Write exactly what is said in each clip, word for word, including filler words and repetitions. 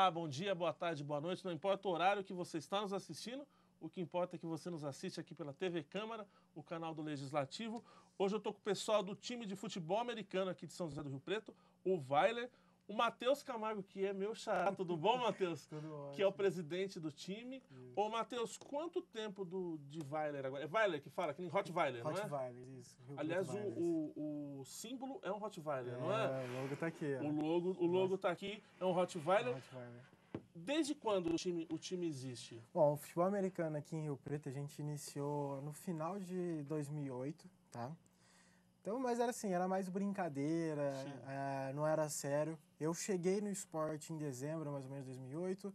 Olá, bom dia, boa tarde, boa noite. Não importa o horário que você está nos assistindo, o que importa é que você nos assiste aqui pela T V Câmara, o canal do Legislativo. Hoje eu estou com o pessoal do time de futebol americano aqui de São José do Rio Preto, o Rottweiler, o Matheus Camargo, que é meu xará. Tudo bom, Matheus? Tudo ótimo. Que é o presidente do time. Isso. Ô, Matheus, quanto tempo do, de Rottweiler agora? É Rottweiler que fala? Que nem Rottweiler, não é? Rottweiler, isso. Rio Aliás, o, o, o símbolo é um Rottweiler, é, não é? O logo tá aqui. Ó. O logo, o logo tá aqui, é um Rottweiler. É um Rottweiler. Desde quando o time, o time existe? Bom, o futebol americano aqui em Rio Preto a gente iniciou no final de dois mil e oito, tá? Então, mas era assim, era mais brincadeira, uh, não era sério. Eu cheguei no esporte em dezembro, mais ou menos, de dois mil e oito.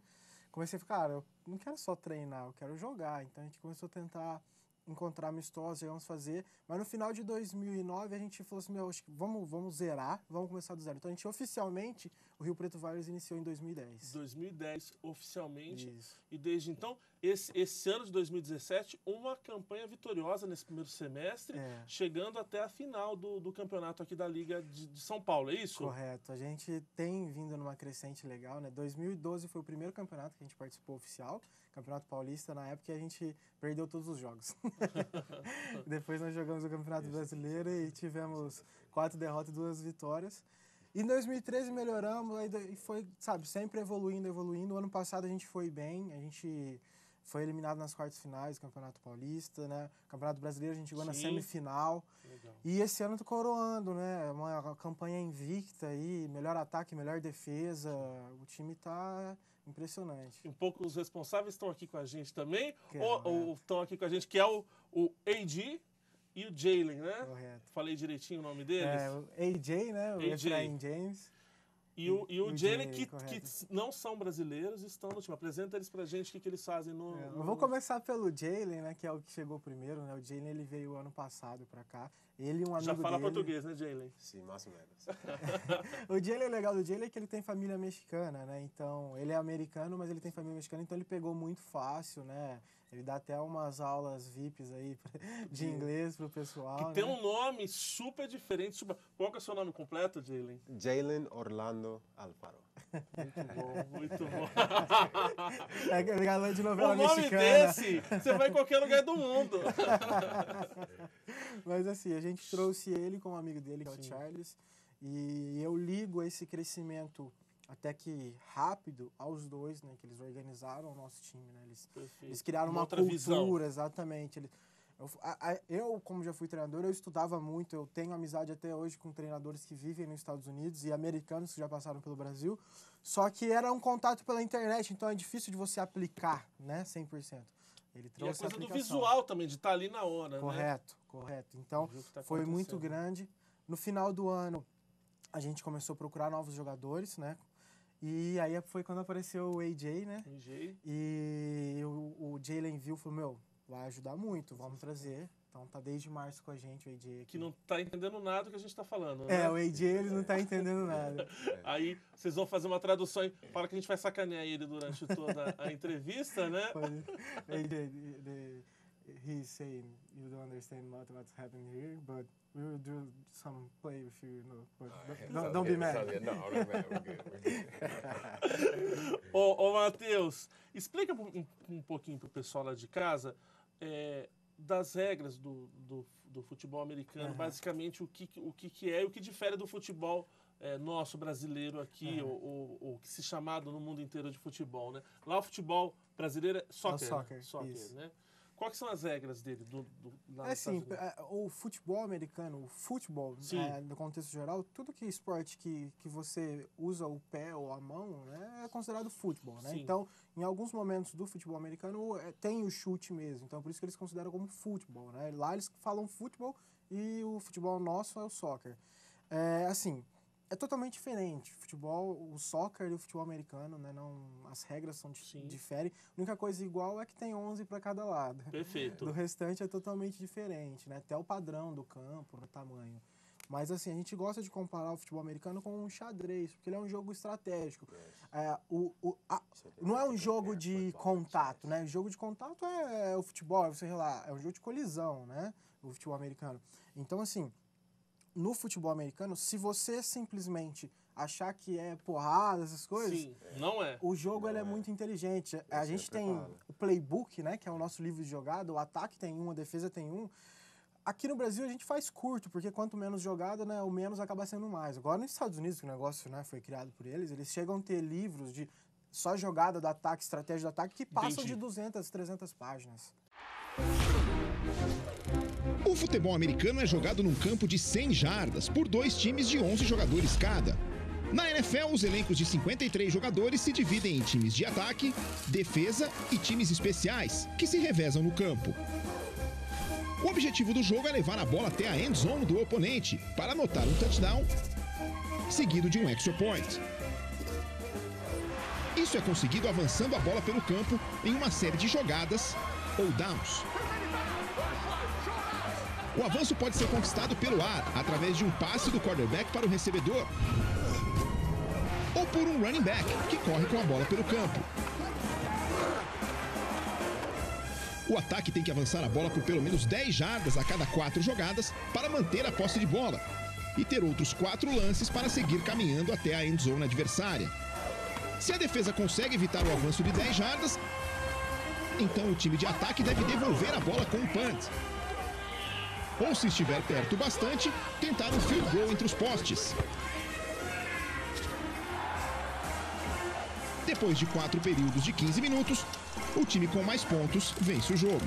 Comecei a ficar, cara, eu não quero só treinar, eu quero jogar. Então, a gente começou a tentar encontrar amistosos, vamos fazer. Mas no final de dois mil e nove, a gente falou assim, meu, acho que vamos, vamos zerar, vamos começar do zero. Então, a gente oficialmente, o Rio Preto Vários iniciou em dois mil e dez. dois mil e dez, oficialmente. Isso. E desde então, esse, esse ano de dois mil e dezessete, uma campanha vitoriosa nesse primeiro semestre, é. chegando até a final do, do campeonato aqui da Liga de, de São Paulo, é isso? Correto. A gente tem vindo numa crescente legal, né? dois mil e doze foi o primeiro campeonato que a gente participou oficial, Campeonato Paulista, na época, e a gente perdeu todos os jogos. Depois nós jogamos o Campeonato Brasileiro e tivemos quatro derrotas e duas vitórias. Em dois mil e treze melhoramos e foi, sabe, sempre evoluindo, evoluindo. O ano passado a gente foi bem, a gente foi eliminado nas quartas finais do Campeonato Paulista, né? Campeonato Brasileiro a gente chegou na semifinal. Legal. E esse ano tô coroando, né? Uma campanha invicta aí, melhor ataque, melhor defesa. Sim. O time tá impressionante. Um pouco os responsáveis estão aqui com a gente também, é, ou estão aqui com a gente, que é o, o A J e o Jalen, né? Correto. Falei direitinho o nome deles? É, o A J, né? O Efraim James. E o, e o, o Jalen, que, que não são brasileiros, estão no time. Apresenta eles pra gente, o que, que eles fazem no... É, eu vou começar pelo Jalen, né, que é o que chegou primeiro, né? O Jalen, ele veio ano passado pra cá. Ele e um amigo Já fala dele... português, né, Jalen? Sim, mais ou menos. O Jalen, o legal do Jalen é que ele tem família mexicana, né? Então, ele é americano, mas ele tem família mexicana, então ele pegou muito fácil, né? Ele dá até umas aulas V I Ps aí de inglês pro pessoal. Que, né? Tem um nome super diferente. Super... Qual que é o seu nome completo, Jalen? Jalen Orlando Alfaro. Muito bom, muito bom. É galã de novela mexicana. O nome mexicana. Desse, você vai em qualquer lugar do mundo. Mas assim, a gente trouxe ele com um amigo dele, que é o Charles. E eu ligo esse crescimento... até que rápido, aos dois, né? Que eles organizaram o nosso time, né? Eles, eles criaram uma, uma cultura, visão. Exatamente. Eles, eu, a, a, eu, como já fui treinador, eu estudava muito, eu tenho amizade até hoje com treinadores que vivem nos Estados Unidos e americanos que já passaram pelo Brasil, só que era um contato pela internet, então é difícil de você aplicar, né? cem por cento. Ele trouxe e a coisa a do visual também, de estar ali na hora, correto, né? Correto, correto. Então, tá foi muito grande. No final do ano, a gente começou a procurar novos jogadores, né? E aí foi quando apareceu o A J, né? A J. E o, o Jalen viu e falou, meu, vai ajudar muito, vamos trazer. Então tá desde março com a gente o A J aqui. Que não tá entendendo nada do que a gente tá falando, né? É, o A J ele não tá entendendo nada. Aí vocês vão fazer uma tradução e fala que a gente vai sacanear ele durante toda a entrevista, né? A J, he's saying, you don't understand what, what's happening here, but... We will do some play with you, you know, but oh, don't, don't be mad. Não, não, we're good, we're good. Ô, ô Matheus, explica um, um pouquinho pro pessoal lá de casa é, das regras do, do, do futebol americano, uhum. Basicamente o que, o que, que é e o que difere do futebol é, nosso brasileiro aqui, uhum. ou, ou, ou que se chamado no mundo inteiro de futebol, né? Lá o futebol brasileiro é soccer, oh, soccer, soccer né? Quais são as regras dele? Do, do, lá é assim, o futebol americano, o futebol, é, no contexto geral, tudo que é esporte que, que você usa o pé ou a mão, né, é considerado futebol, né? Sim. Então, em alguns momentos do futebol americano, é, tem o chute mesmo. Então, por isso que eles consideram como futebol, né? Lá eles falam futebol e o futebol nosso é o soccer. É, assim, é totalmente diferente. O futebol, o soccer e o futebol americano, né? Não, as regras são Sim. diferem. A única coisa igual é que tem onze para cada lado. Perfeito. Do restante é totalmente diferente, né? Até o padrão do campo, o tamanho. Mas assim, a gente gosta de comparar o futebol americano com um xadrez, porque ele é um jogo estratégico. É, o, o, a, não é um jogo de contato, né? O jogo de contato é, é o futebol, sei lá, é um jogo de colisão, né? O futebol americano. Então, assim... No futebol americano, se você simplesmente achar que é porrada, essas coisas. Sim, não é. O jogo não ele é, é muito inteligente. Esse a gente é tem o playbook, né, que é o nosso livro de jogada, o ataque tem um, a defesa tem um. Aqui no Brasil a gente faz curto, porque quanto menos jogada, né, o menos acaba sendo mais. Agora nos Estados Unidos, que o negócio, né, foi criado por eles, eles chegam a ter livros de só jogada do ataque, estratégia do ataque, que passam Entendi. de duzentas, trezentas páginas. O futebol americano é jogado num campo de cem jardas, por dois times de onze jogadores cada. Na N F L, os elencos de cinquenta e três jogadores se dividem em times de ataque, defesa e times especiais, que se revezam no campo. O objetivo do jogo é levar a bola até a end zone do oponente, para anotar um touchdown, seguido de um extra point. Isso é conseguido avançando a bola pelo campo em uma série de jogadas ou downs. O avanço pode ser conquistado pelo ar, através de um passe do quarterback para o recebedor, ou por um running back, que corre com a bola pelo campo. O ataque tem que avançar a bola por pelo menos dez jardas a cada quatro jogadas para manter a posse de bola e ter outros quatro lances para seguir caminhando até a end zone adversária. Se a defesa consegue evitar o avanço de dez jardas, então o time de ataque deve devolver a bola com um punt. Ou, se estiver perto bastante, tentar um field goal entre os postes. Depois de quatro períodos de quinze minutos, o time com mais pontos vence o jogo.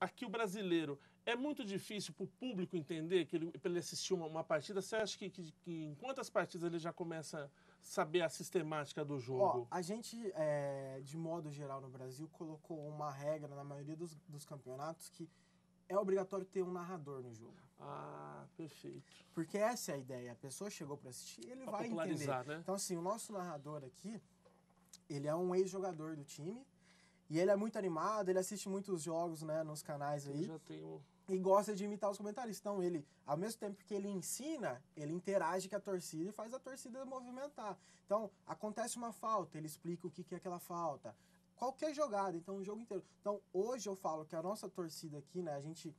Aqui o brasileiro, é muito difícil para o público entender, que ele, para ele assistir uma, uma partida. Você acha que, que, que em quantas partidas ele já começa a saber a sistemática do jogo? Ó, a gente, é, de modo geral no Brasil, colocou uma regra na maioria dos, dos campeonatos que é obrigatório ter um narrador no jogo. Ah, perfeito. Porque essa é a ideia. A pessoa chegou para assistir, ele pra vai entender. Né? Então, assim, o nosso narrador aqui, ele é um ex-jogador do time. E ele é muito animado, ele assiste muitos jogos, né, nos canais aí. Eu já tenho... E gosta de imitar os comentaristas. Então, ele, ao mesmo tempo que ele ensina, ele interage com a torcida e faz a torcida movimentar. Então, acontece uma falta, ele explica o que, que é aquela falta. Qualquer jogada, então o jogo inteiro. Então, hoje eu falo que a nossa torcida aqui, né, a gente,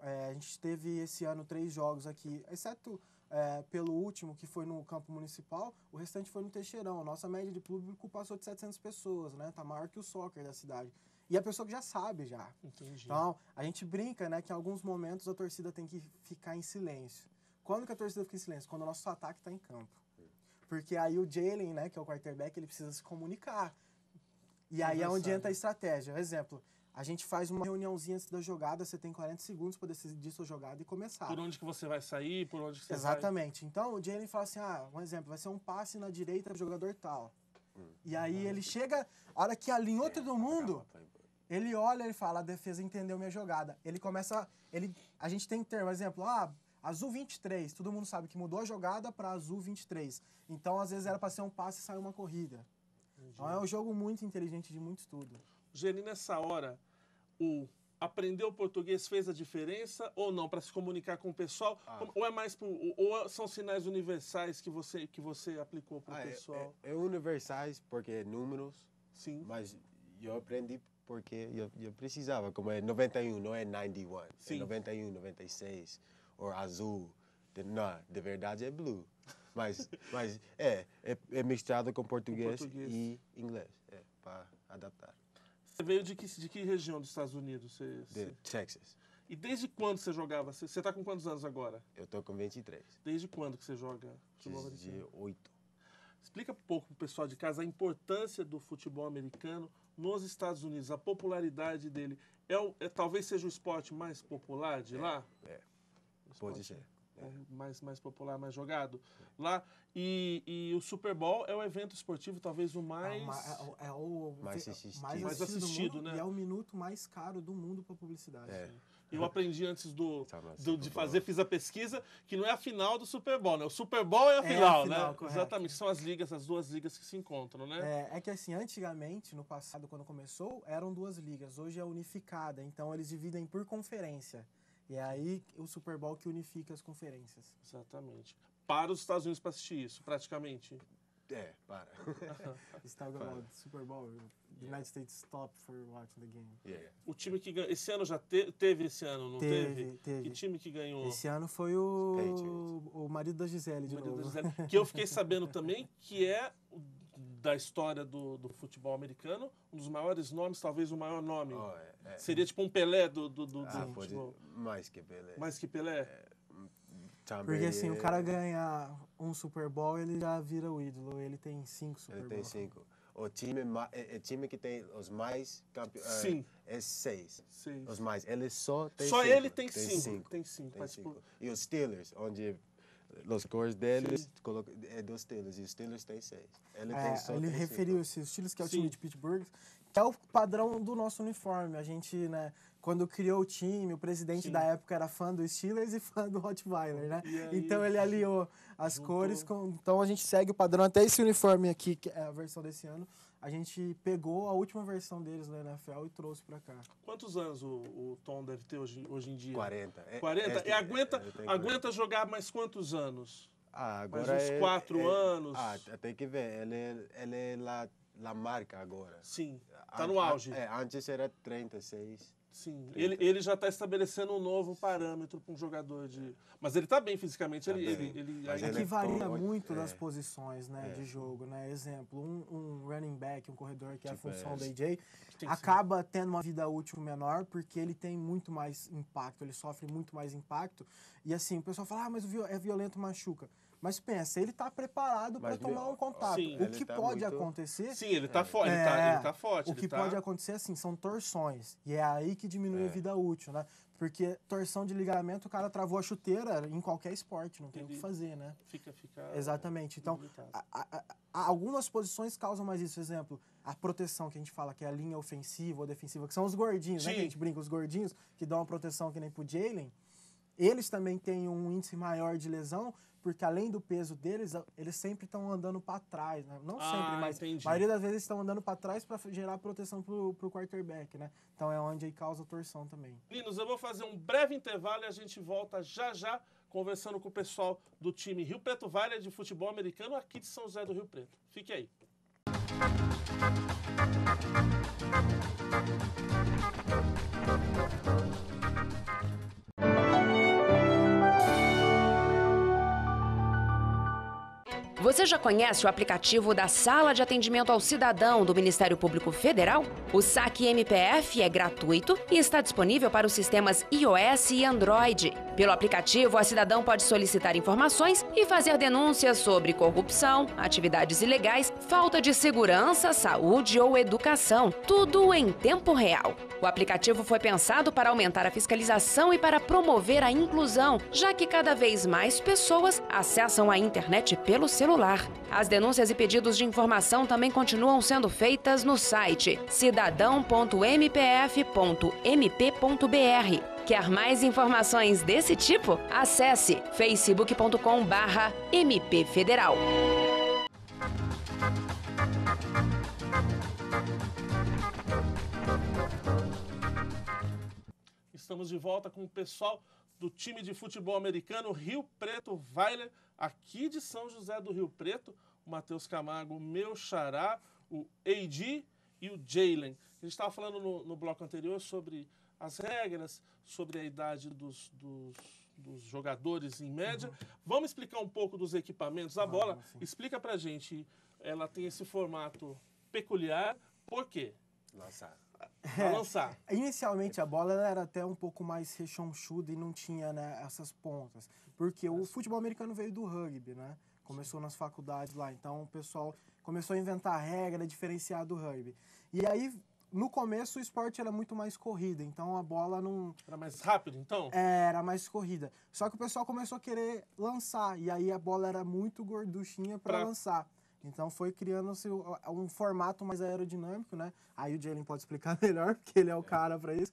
é, a gente teve esse ano três jogos aqui, exceto é, pelo último, que foi no campo municipal, o restante foi no Teixeirão. Nossa média de público passou de setecentas pessoas, né, tá maior que o soccer da cidade. E a pessoa que já sabe, já. Entendi. Então, a gente brinca, né, que em alguns momentos a torcida tem que ficar em silêncio. Quando que a torcida fica em silêncio? Quando o nosso ataque tá em campo. Porque aí o Jalen, né, que é o quarterback, ele precisa se comunicar. E aí é onde entra a estratégia. Por exemplo, a gente faz uma reuniãozinha antes da jogada, você tem quarenta segundos para decidir sua jogada e começar. Por onde que você vai sair, por onde que você Exatamente. Vai... Então, o Jalen fala assim, ah, um exemplo, vai ser um passe na direita do jogador tal. Hum. E aí ele chega, a hora que alinhou todo mundo, ele olha e fala, a defesa entendeu minha jogada. Ele começa, ele, a gente tem que ter, por exemplo, ah, azul vinte e três, todo mundo sabe que mudou a jogada para azul vinte e três. Então, às vezes, era para ser um passe e sair uma corrida. Então é um jogo muito inteligente, de muito estudo. Geni, nessa hora, o aprender o português fez a diferença ou não? Para se comunicar com o pessoal? Ah, ou é mais pro, ou são sinais universais que você, que você aplicou para o ah, pessoal? É, é, é universais porque é números, Sim. mas eu aprendi porque eu, eu precisava. Como é noventa e um, não é noventa e um. Sim. É noventa e um, noventa e seis, ou azul. Não, de verdade é blue. Mas, mas é, é, é misturado com português, com português. e inglês, é, para adaptar. Você veio de que, de que região dos Estados Unidos? Você, de você... Texas. E desde quando você jogava? Você está com quantos anos agora? Eu estou com vinte e três. Desde quando que você joga futebol desde americano? Desde oito. Explica um pouco para o pessoal de casa a importância do futebol americano nos Estados Unidos, a popularidade dele. É, o, é talvez seja o esporte mais popular de é, lá? É, pode ser. É. Mais, mais popular, mais jogado é. lá. E, e o Super Bowl é o evento esportivo talvez o mais... É, é, é o mais assistido, mais assistido, mais assistido mundo, né? E é o minuto mais caro do mundo para publicidade. É. Né? Eu aprendi antes do, do, de fazer, fiz a pesquisa, que não é a final do Super Bowl, né? O Super Bowl é a final, é a final né? Correto. Exatamente, são as ligas, as duas ligas que se encontram, né? É, é que assim, antigamente, no passado, quando começou, eram duas ligas. Hoje é unificada, então eles dividem por conferência. E é aí o Super Bowl que unifica as conferências. Exatamente. Para os Estados Unidos para assistir isso, praticamente? É, para. It's talking about Super Bowl. The United States stopped for watching the game. Yeah. O time que ganhou. Esse ano já te, teve esse ano, não teve, teve? Teve. Que time que ganhou? Esse ano foi o, o marido da Gisele, de o novo. Da Gisele, que eu fiquei sabendo também que é da história do, do futebol americano, um dos maiores nomes, talvez o maior nome. Oh, é, é. Seria tipo um Pelé do, do, do, ah, do futebol. Mais que Pelé. Mais que Pelé? É. Também. Porque assim, o cara ganhar um Super Bowl, ele já vira o ídolo. Ele tem cinco Super Bowls. Ele tem cinco. O time, o time que tem os mais campeões... Sim. É seis. Sim. Os mais. Ele só tem só cinco. Só ele tem, tem cinco. cinco. Tem cinco. Tem cinco. Tipo... E os Steelers, onde os cores deles colocam, é dos Steelers. E os Steelers tem seis. Ele, é, tem só ele tem referiu-se os Steelers, que é o Sim. time de Pittsburgh, que é o padrão do nosso uniforme. A gente, né... Quando criou o time, o presidente Sim. da época era fã do Steelers e fã do Rottweiler, né? Aí, então ele aliou as juntou. cores, com... então a gente segue o padrão. Até esse uniforme aqui, que é a versão desse ano, a gente pegou a última versão deles na N F L e trouxe pra cá. Quantos anos o, o Tom deve ter hoje, hoje em dia? quarenta. quarenta? É, é, e aguenta, é, aguenta jogar mais quantos anos? Ah, agora mais uns é, quatro é, anos? Ah, tem que ver. Ele, ele é lá, lá marca agora. Sim, tá no auge. É, antes era trinta e seis. Sim, ele, ele já está estabelecendo um novo parâmetro para um jogador de... É. Mas ele está bem fisicamente, ele... É ele, ele, ele... É que varia muito é. das posições, né, é. de jogo, né? Exemplo, um, um running back, um corredor, que é a tipo função é. da A J, acaba sim. tendo uma vida útil menor, porque ele tem muito mais impacto, ele sofre muito mais impacto. E assim, o pessoal fala, ah, mas é violento, machuca. Mas pensa, ele está preparado para tomar um contato. Sim, o que tá pode muito... acontecer... Sim, ele está é. forte. Ele tá, ele tá forte. O que tá... pode acontecer, assim, são torções. E é aí que diminui é. a vida útil, né? Porque torção de ligamento, o cara travou a chuteira em qualquer esporte, não tem ele o que fazer, né? Fica, fica... Exatamente. Então, a, a, a, algumas posições causam mais isso. Por exemplo, a proteção que a gente fala, que é a linha ofensiva ou defensiva, que são os gordinhos, Sim. né? Que a gente brinca, os gordinhos, que dão uma proteção que nem pro Jalen. Eles também têm um índice maior de lesão, porque além do peso deles, eles sempre estão andando para trás, né? Não ah, sempre, mas entendi. a maioria das vezes estão andando para trás para gerar proteção pro, pro quarterback, né? Então é onde aí causa torção também. Meninos, eu vou fazer um breve intervalo e a gente volta já já conversando com o pessoal do time Rio Preto Valley de futebol americano aqui de São José do Rio Preto. Fique aí. Você já conhece o aplicativo da Sala de Atendimento ao Cidadão do Ministério Público Federal? O S A C M P F é gratuito e está disponível para os sistemas iOS e Android. Pelo aplicativo, a cidadão pode solicitar informações e fazer denúncias sobre corrupção, atividades ilegais, falta de segurança, saúde ou educação. Tudo em tempo real. O aplicativo foi pensado para aumentar a fiscalização e para promover a inclusão, já que cada vez mais pessoas acessam a internet pelo celular. As denúncias e pedidos de informação também continuam sendo feitas no site cidadão ponto m p f ponto m p ponto b r. Quer mais informações desse tipo? Acesse facebook ponto com barra m p federal. Estamos de volta com o pessoal do time de futebol americano Rio Preto Vários, aqui de São José do Rio Preto, o Matheus Camargo, o meu xará, o A J e o Jalen. A gente estava falando no, no bloco anterior sobre as regras, sobre a idade dos, dos, dos jogadores em média. Uhum. Vamos explicar um pouco dos equipamentos. A bola, ah, explica pra gente, ela tem esse formato peculiar, por quê? Lançar. É, lançar. Inicialmente a bola era até um pouco mais rechonchuda e não tinha, né, essas pontas, porque o futebol americano veio do rugby, né? Começou nas faculdades lá, então o pessoal começou a inventar a regra, diferenciar do rugby. E aí, no começo, o esporte era muito mais corrida, então a bola não... Era mais rápido, então? É, era mais corrida. Só que o pessoal começou a querer lançar, e aí a bola era muito gorduchinha para pra... lançar. Então foi criando-se um formato mais aerodinâmico, né? Aí o Jalen pode explicar melhor, porque ele é o cara para isso.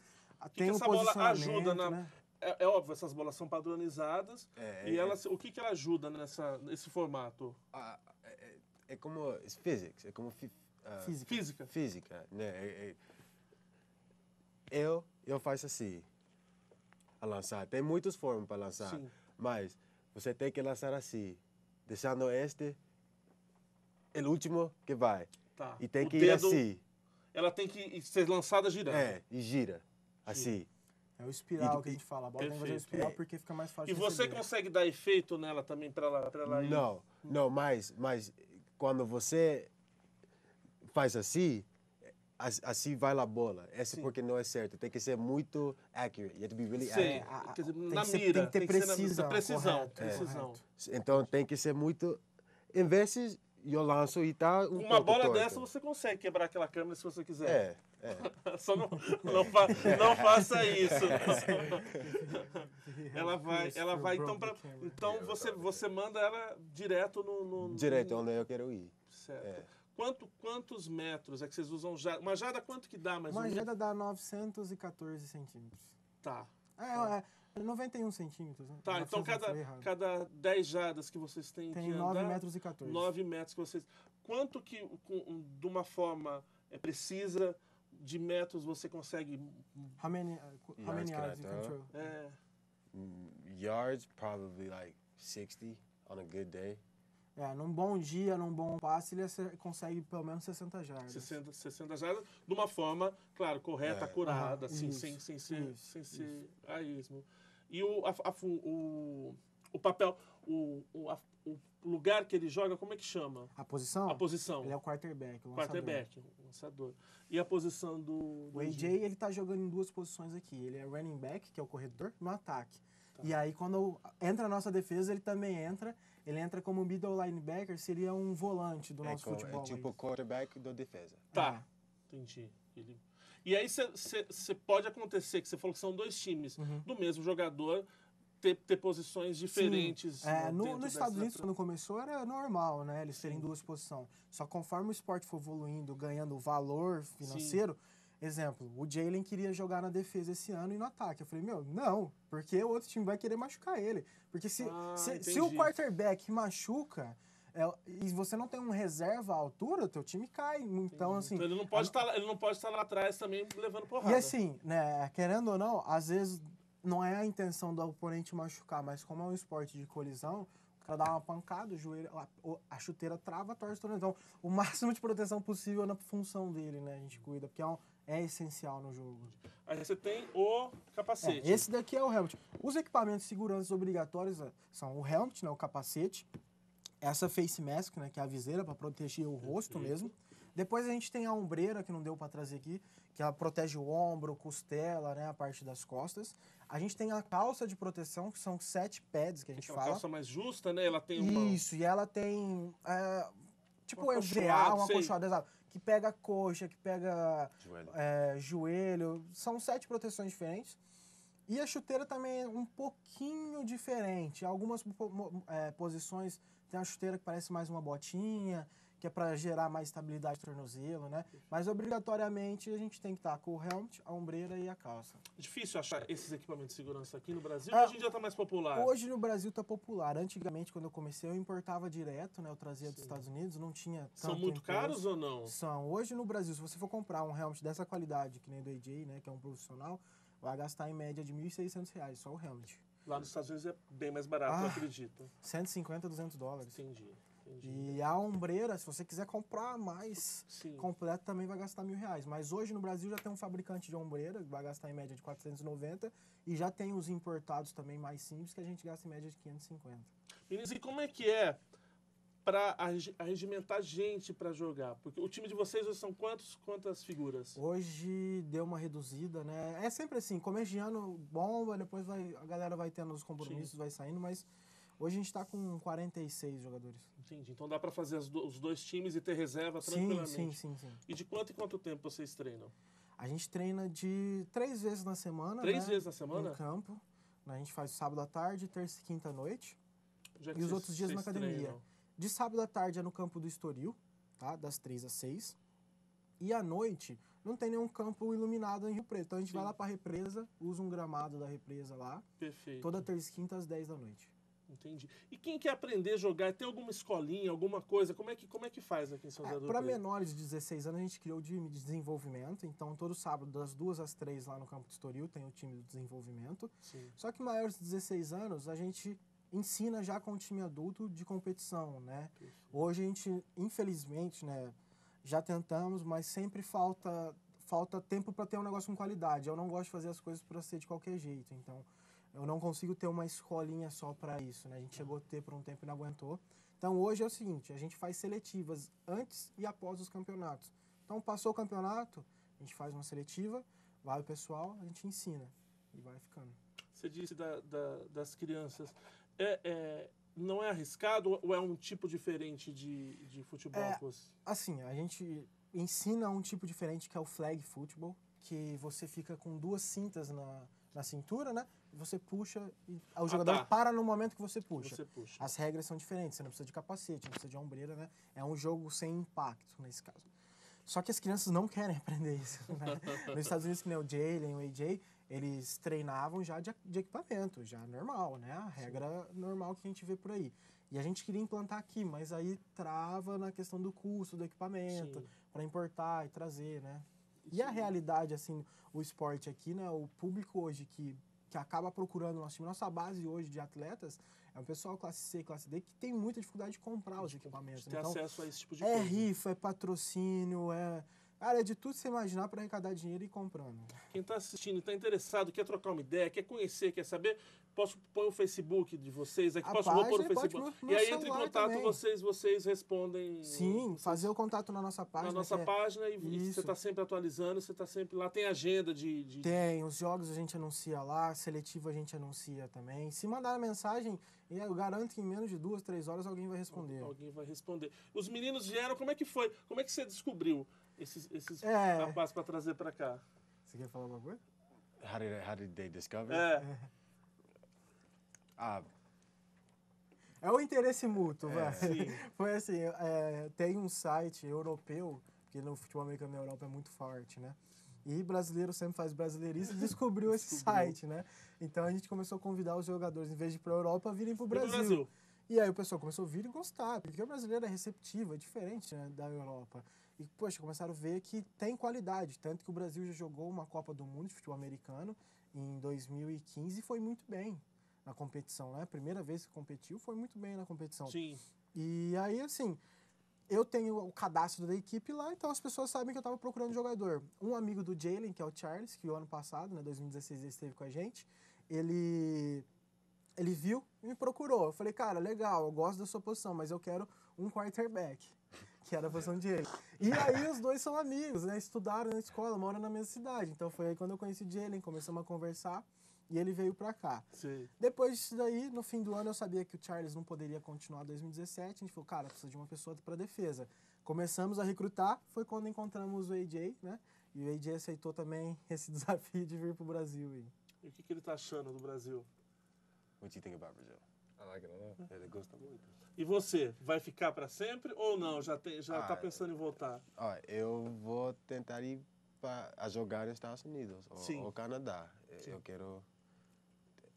Tem que um essa bola ajuda na... né? É, é óbvio, essas bolas são padronizadas. É, e é, elas, é. o que que ela ajuda nessa, nesse formato? Ah, é, é como physics, é como fi, uh, física. Física. Física, né? É, é. Eu eu faço assim, a lançar. Tem muitas formas para lançar, Sim. mas você tem que lançar assim, deixando este é o último que vai. Tá. E tem o que ir assim. Ela tem que ser lançada girando. É, e gira. Assim. É o espiral e, que a gente fala. A bola tem que fazer o espiral é. porque fica mais fácil. E você receber. consegue dar efeito nela também para ela, pra ela ir? Não, não, mas, mas quando você faz assim, assim vai lá a bola. Essa Sim. porque não é certo. Tem que ser muito accurate. You have to be really Sim. accurate. Quer dizer, na ser, mira. Tem que ter tem precisão. Que precisão. Correto, é. precisão. Então tem que ser muito... Em vezes... E eu lanço e tá um Uma bola torta. dessa você consegue quebrar aquela câmera se você quiser. É, é. Só não, não, fa, não faça isso. ela vai, ela vai então para então você você manda ela direto no, no direto onde eu quero ir. Certo. É. Quanto quantos metros é que vocês usam jarda? Uma jarda quanto que dá mais ou menos? Uma jarda dá novecentos e quatorze centímetros. Tá. É, é. é. noventa e um centímetros, né? Tá, então cada, cada dez jardas que vocês têm tem que andar... Tem nove metros e quatorze. nove metros que vocês... Quanto que, com, de uma forma é, precisa, de metros você consegue... How many, uh, how many yards you control? É. Yards, probably like sixty on a good day. É, num bom dia, num bom passe, ele consegue pelo menos sessenta jardas. sessenta, sessenta jardas, de uma forma, claro, correta, é. curada, ah, assim, isso, sem, sem ser, isso, sem ser isso. a esmo. E o, a, a, o, o papel, o, o, a, o lugar que ele joga, como é que chama? A posição? A posição. Ele é o quarterback, o lançador. Quarterback, o lançador. E a posição do... do o A J, G. ele tá jogando em duas posições aqui. Ele é running back, que é o corredor, no ataque. Tá. E aí, quando entra a nossa defesa, ele também entra... Ele entra como middle linebacker, seria um volante do é, nosso futebol. É tipo o quarterback da defesa. Tá, é. entendi. Ele... E aí você pode acontecer, que você falou que são dois times, uhum. do mesmo jogador, ter, ter posições diferentes. É, no, nos Estados Unidos, quando começou, era normal, né? Eles terem Sim. duas posições. Só conforme o esporte for evoluindo, ganhando valor financeiro... Sim. Exemplo, o Jalen queria jogar na defesa esse ano e no ataque. Eu falei, meu, não, porque o outro time vai querer machucar ele. Porque se, ah, se, se o quarterback machuca é, e você não tem um reserva à altura, o teu time cai. Então, entendi. assim... Então ele não pode estar ele não pode estar lá atrás também levando porrada. E assim, né, querendo ou não, às vezes não é a intenção do oponente machucar, mas como é um esporte de colisão, o cara dá uma pancada, o joelho, a, a chuteira trava, torce o tornozelo. Então, o máximo de proteção possível na função dele, né? A gente cuida, porque é um... É essencial no jogo. Aí você tem o capacete. É, esse daqui é o helmet. Os equipamentos de segurança obrigatórios são o helmet, né, o capacete, essa face mask, né, que é a viseira para proteger o rosto mesmo. Depois a gente tem a ombreira, que não deu para trazer aqui, que ela protege o ombro, costela, né, a parte das costas. A gente tem a calça de proteção, que são sete pads que a gente fala. É uma calça mais justa, né? Ela tem uma... Isso, e ela tem... É, tipo uma M D A, uma colchoada, exato. Que pega coxa, que pega joelho. É, joelho. São sete proteções diferentes. E a chuteira também é um pouquinho diferente. Algumas é, posições tem a chuteira que parece mais uma botinha, que é para gerar mais estabilidade do tornozelo, né? Mas obrigatoriamente a gente tem que estar com o helmet, a ombreira e a calça. Difícil achar esses equipamentos de segurança aqui no Brasil? Ah, hoje em dia está mais popular? Hoje no Brasil está popular. Antigamente, quando eu comecei, eu importava direto, né? Eu trazia Sim. dos Estados Unidos, não tinha tanto. São muito imposto. caros ou não? São. Hoje no Brasil, se você for comprar um helmet dessa qualidade, que nem do A J, né? Que é um profissional, vai gastar em média de mil e seiscentos reais, só o helmet. Lá nos Estados Unidos é bem mais barato, ah, eu acredito. cento e cinquenta, duzentos dólares. Entendi. Entendi. E a ombreira, se você quiser comprar mais Sim. completo, também vai gastar mil reais. Mas hoje no Brasil já tem um fabricante de ombreira, que vai gastar em média de quatrocentos e noventa. E já tem os importados também mais simples, que a gente gasta em média de quinhentos e cinquenta. Meninos, e como é que é para arregimentar gente para jogar? Porque o time de vocês hoje são quantos, quantas figuras? Hoje deu uma reduzida, né? É sempre assim, começo de ano bomba, depois vai, a galera vai tendo os compromissos, Sim. vai saindo, mas... Hoje a gente está com quarenta e seis jogadores. Entendi. Então dá para fazer os dois times e ter reserva tranquilamente. Sim, sim, sim, sim. E de quanto em quanto tempo vocês treinam? A gente treina de três vezes na semana. Três né? vezes na semana? No campo. A gente faz sábado à tarde, terça e quinta à noite. Já e os vocês, outros dias na academia. Treinam. De sábado à tarde é no campo do Estoril, tá? Das três às seis. E à noite não tem nenhum campo iluminado em Rio Preto. Então a gente sim. vai lá para a represa, usa um gramado da represa lá. Perfeito. Toda terça e quinta às dez da noite. Entendi. E quem quer aprender a jogar, tem alguma escolinha, alguma coisa? Como é que, como é que faz aqui em São José do Rio Preto? Para menores de dezesseis anos, a gente criou o time de desenvolvimento. Então, todo sábado, das duas às três, lá no campo de Estoril, tem o time do desenvolvimento. Sim. Só que maiores de dezesseis anos, a gente ensina já com o time adulto de competição, né? Hoje a gente, infelizmente, né, já tentamos, mas sempre falta, falta tempo para ter um negócio com qualidade. Eu não gosto de fazer as coisas para ser de qualquer jeito, então eu não consigo ter uma escolinha só para isso, né? A gente chegou a ter por um tempo e não aguentou. Então hoje é o seguinte, a gente faz seletivas antes e após os campeonatos. Então passou o campeonato, a gente faz uma seletiva, vai o pessoal, a gente ensina e vai ficando. Você disse da, da, das crianças. É, é, não é arriscado ou é um tipo diferente de, de futebol? É, assim, a gente ensina um tipo diferente que é o flag football, que você fica com duas cintas na, na cintura, né? Você puxa e o ah, jogador tá. para no momento que você puxa. você puxa. As regras são diferentes, você não precisa de capacete, não precisa de ombreira, né? É um jogo sem impacto nesse caso. Só que as crianças não querem aprender isso, né? Nos Estados Unidos, que nem o Jalen, o A J, eles treinavam já de, de equipamento, já normal, né? A regra Sim. normal que a gente vê por aí. E a gente queria implantar aqui, mas aí trava na questão do custo do equipamento, para importar e trazer, né? E Sim. a realidade, assim, o esporte aqui, né? O público hoje que, que acaba procurando o nosso time, nossa base hoje de atletas, é um pessoal classe C, classe D, que tem muita dificuldade de comprar os equipamentos. Tem então, acesso a esse tipo de coisa. É rifa, é patrocínio, é... Cara, é de tudo você imaginar para arrecadar dinheiro e ir comprando. Quem está assistindo, está interessado, quer trocar uma ideia, quer conhecer, quer saber, posso pôr o Facebook de vocês aqui, a posso página, pôr no Facebook. E aí entra em contato, vocês, vocês respondem... Sim, fazer o contato na nossa página. Na nossa é... página e Isso. você está sempre atualizando, você está sempre lá. Tem agenda de, de... Tem, os jogos a gente anuncia lá, seletivo a gente anuncia também. Se mandar a mensagem, eu garanto que em menos de duas, três horas alguém vai responder. Alguém vai responder. Os meninos vieram, como é que foi? Como é que você descobriu esses, esses é. rapazes para trazer para cá? Você quer falar alguma coisa? How did, how did they discover? É. Ah. É o interesse mútuo, é. velho. Foi assim, é, tem um site europeu, porque no futebol americano na Europa é muito forte, né? E brasileiro sempre faz brasileirista, descobriu esse descobriu. site, né? Então a gente começou a convidar os jogadores, em vez de ir para a Europa, virem para o Brasil. Brasil. E aí o pessoal começou a vir e gostar, porque o brasileiro é receptivo, é diferente, né, da Europa. E, poxa, começaram a ver que tem qualidade, tanto que o Brasil já jogou uma Copa do Mundo de futebol americano em dois mil e quinze e foi muito bem na competição, né? A primeira vez que competiu foi muito bem na competição. Sim. E aí, assim, eu tenho o cadastro da equipe lá, então as pessoas sabem que eu estava procurando jogador. Um amigo do Jalen, que é o Charles, que o ano passado, né, dois mil e dezesseis, ele esteve com a gente, ele... Ele viu e me procurou. Eu falei, cara, legal, eu gosto da sua posição, mas eu quero um quarterback, que era a posição de ele. E aí os dois são amigos, né? Estudaram na escola, moram na mesma cidade. Então foi aí quando eu conheci o Jalen, começamos a conversar e ele veio pra cá. Sim. Depois disso daí, no fim do ano, eu sabia que o Charles não poderia continuar em dois mil e dezessete. A gente falou, cara, precisa de uma pessoa pra defesa. Começamos a recrutar, foi quando encontramos o A J, né? E o A J aceitou também esse desafio de vir pro Brasil. Aí. E o que, que ele tá achando do Brasil? What do you think about Brazil? I like it a lot. Ele gosta muito. E você, vai ficar para sempre ou não? Já tem, já está ah, pensando em voltar? Ah, eu vou tentar ir para jogar nos Estados Unidos ou, ou Canadá. Sim. Eu quero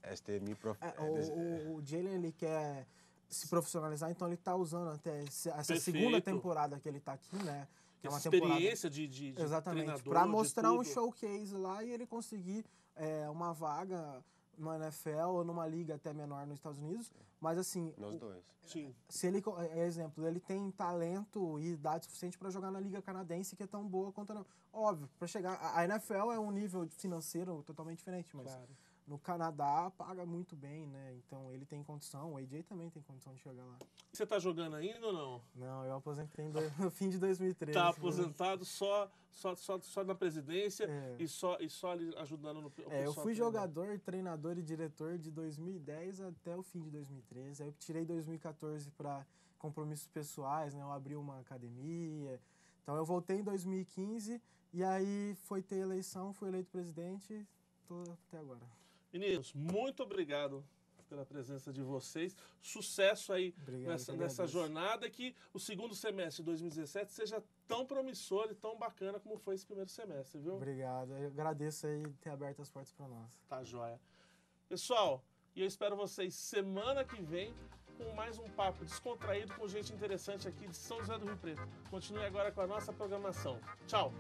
este me prof... é, o, o, o Jalen, ele quer se profissionalizar, então ele está usando até essa Perfeito. segunda temporada que ele está aqui, né? Que é uma experiência de, de, de exatamente para mostrar um showcase lá e ele conseguir é, uma vaga no N F L ou numa liga até menor nos Estados Unidos, mas assim... Nos dois. Sim. Se ele, exemplo, ele tem talento e idade suficiente para jogar na liga canadense, que é tão boa quanto... A, óbvio, para chegar... A N F L é um nível financeiro totalmente diferente, mas claro. no Canadá paga muito bem, né? Então ele tem condição, o A J também tem condição de chegar lá. Você tá jogando ainda ou não? Não, eu aposentei no fim de dois mil e treze. Tá aposentado mas... só, só, só, só na presidência é. e, só, e só ajudando no... É, eu fui jogador, treinador e diretor de dois mil e dez até o fim de dois mil e treze. Aí eu tirei dois mil e quatorze para compromissos pessoais, né? Eu abri uma academia. Então eu voltei em dois mil e quinze e aí foi ter eleição, fui eleito presidente, tô até agora. Meninos, muito obrigado pela presença de vocês. Sucesso aí obrigado, nessa, nessa jornada, que o segundo semestre de dois mil e dezessete seja tão promissor e tão bacana como foi esse primeiro semestre, viu? Obrigado. Eu agradeço aí ter aberto as portas para nós. Tá joia. Pessoal, e eu espero vocês semana que vem com mais um papo descontraído com gente interessante aqui de São José do Rio Preto. Continue agora com a nossa programação. Tchau!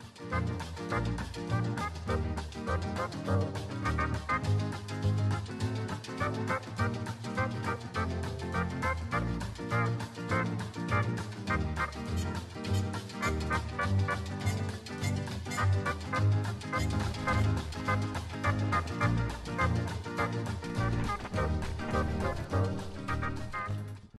We'll be right back.